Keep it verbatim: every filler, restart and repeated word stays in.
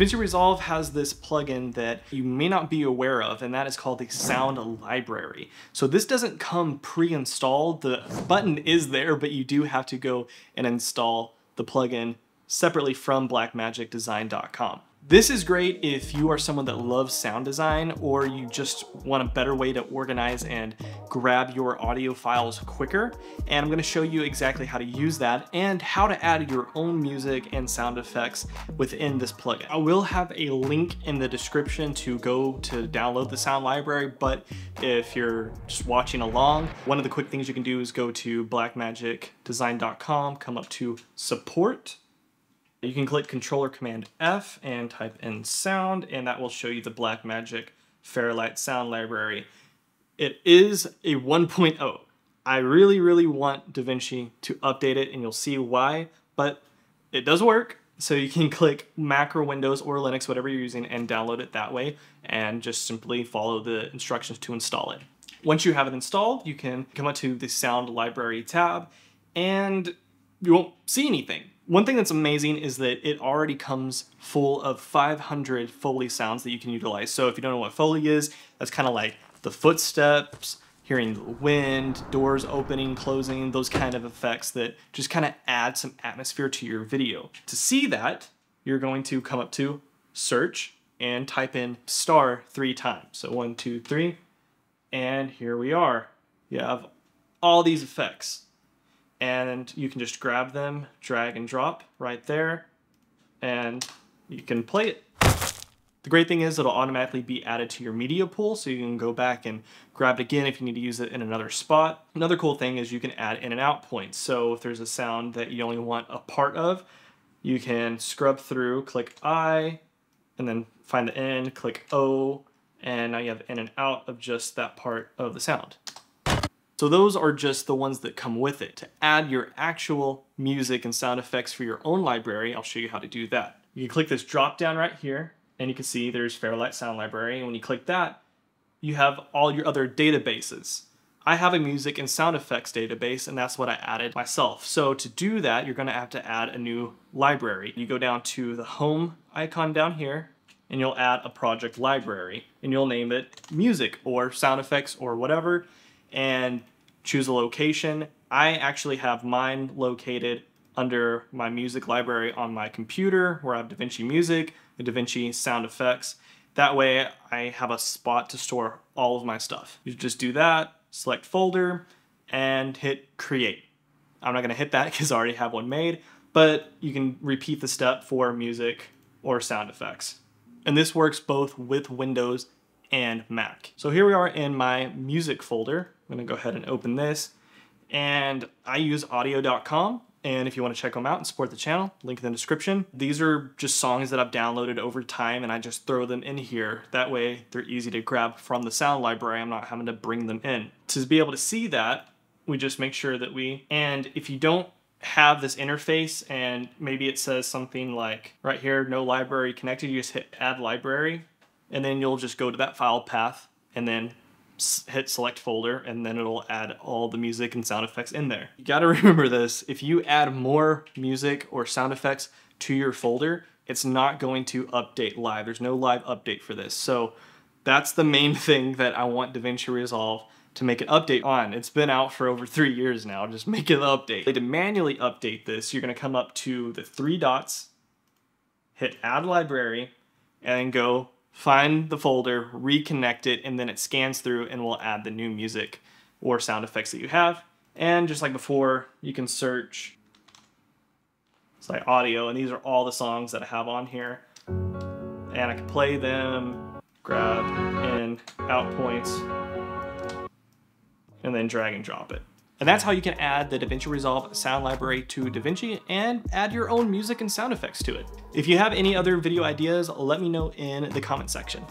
DaVinci Resolve has this plugin that you may not be aware of, and that is called the Sound Library. So this doesn't come pre-installed. The button is there, but you do have to go and install the plugin separately from black magic design dot com. This is great if you are someone that loves sound design, or you just want a better way to organize and grab your audio files quicker. And I'm gonna show you exactly how to use that and how to add your own music and sound effects within this plugin. I will have a link in the description to go to download the sound library, but if you're just watching along, one of the quick things you can do is go to black magic design dot com, come up to support. You can click Control or Command F and type in sound, and that will show you the Blackmagic Fairlight Sound Library. It is a one point oh. I really, really want DaVinci to update it, and you'll see why, but it does work. So you can click Mac or Windows or Linux, whatever you're using, and download it that way, and just simply follow the instructions to install it. Once you have it installed, you can come up to the Sound Library tab, and you won't see anything. One thing that's amazing is that it already comes full of five hundred Foley sounds that you can utilize. So if you don't know what Foley is, that's kind of like the footsteps, hearing the wind, doors opening, closing, those kind of effects that just kind of add some atmosphere to your video. To see that, you're going to come up to search and type in star three times. So one, two, three, and here we are. You have all these effects. And you can just grab them, drag and drop right there, and you can play it. The great thing is it'll automatically be added to your media pool, so you can go back and grab it again if you need to use it in another spot. Another cool thing is you can add in and out points. So if there's a sound that you only want a part of, you can scrub through, click I, and then find the end, click O, and now you have in and out of just that part of the sound. So those are just the ones that come with it. To add your actual music and sound effects for your own library, I'll show you how to do that. You can click this drop down right here, and you can see there's Fairlight Sound Library, and when you click that, you have all your other databases. I have a music and sound effects database, and that's what I added myself. So to do that, you're gonna have to add a new library. You go down to the home icon down here, and you'll add a project library, and you'll name it music or sound effects or whatever, and choose a location. I actually have mine located under my music library on my computer, where I have DaVinci Music and DaVinci Sound Effects. That way I have a spot to store all of my stuff. You just do that, select folder, and hit create. I'm not gonna hit that because I already have one made, but you can repeat the step for music or sound effects. And this works both with Windows and Mac. So here we are in my music folder. I'm gonna go ahead and open this, and I use audio dot com, and if you want to check them out and support the channel, link in the description. These are just songs that I've downloaded over time, and I just throw them in here. That way they're easy to grab from the sound library. I'm not having to bring them in. To be able to see that, we just make sure that we, and if you don't have this interface and maybe it says something like right here, no library connected, you just hit add library, and then you'll just go to that file path and then hit select folder, and then it'll add all the music and sound effects in there. You gotta remember this, if you add more music or sound effects to your folder, it's not going to update live. There's no live update for this. So that's the main thing that I want DaVinci Resolve to make an update on. It's been out for over three years now, just make an update. To manually update this, you're gonna come up to the three dots, hit add library, and go find the folder, reconnect it, and then it scans through and will add the new music or sound effects that you have. And just like before, you can search, it's like audio, and these are all the songs that I have on here. And I can play them, grab in, out points, and then drag and drop it. And that's how you can add the DaVinci Resolve sound library to DaVinci and add your own music and sound effects to it. If you have any other video ideas, let me know in the comment section.